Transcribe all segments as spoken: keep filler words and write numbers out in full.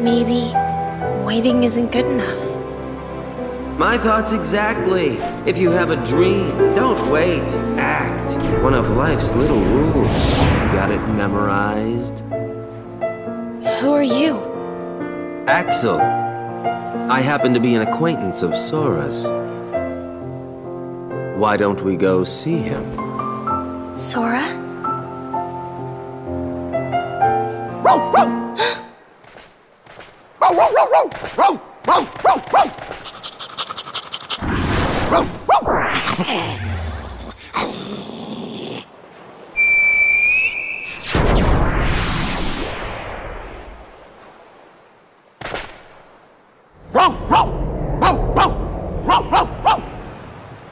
Maybe waiting isn't good enough. My thoughts exactly. If you have a dream, don't wait. Act. One of life's little rules. You got it memorized? Who are you? Axel. I happen to be an acquaintance of Sora's. Why don't we go see him? Sora?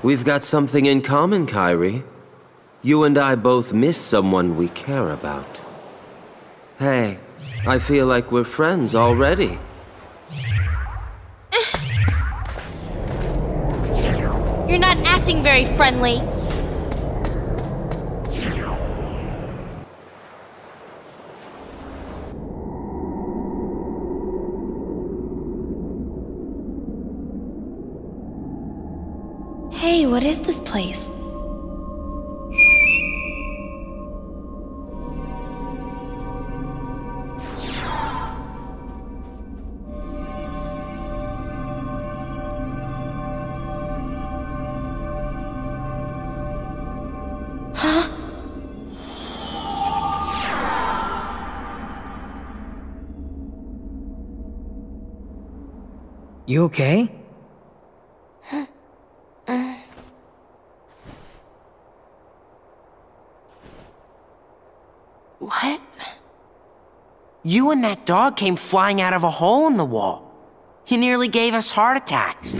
We've got something in common, Kairi. You and I both miss someone we care about. Hey, I feel like we're friends already. You're not acting very friendly. Hey, what is this place? Huh? You okay? What? You and that dog came flying out of a hole in the wall. You nearly gave us heart attacks.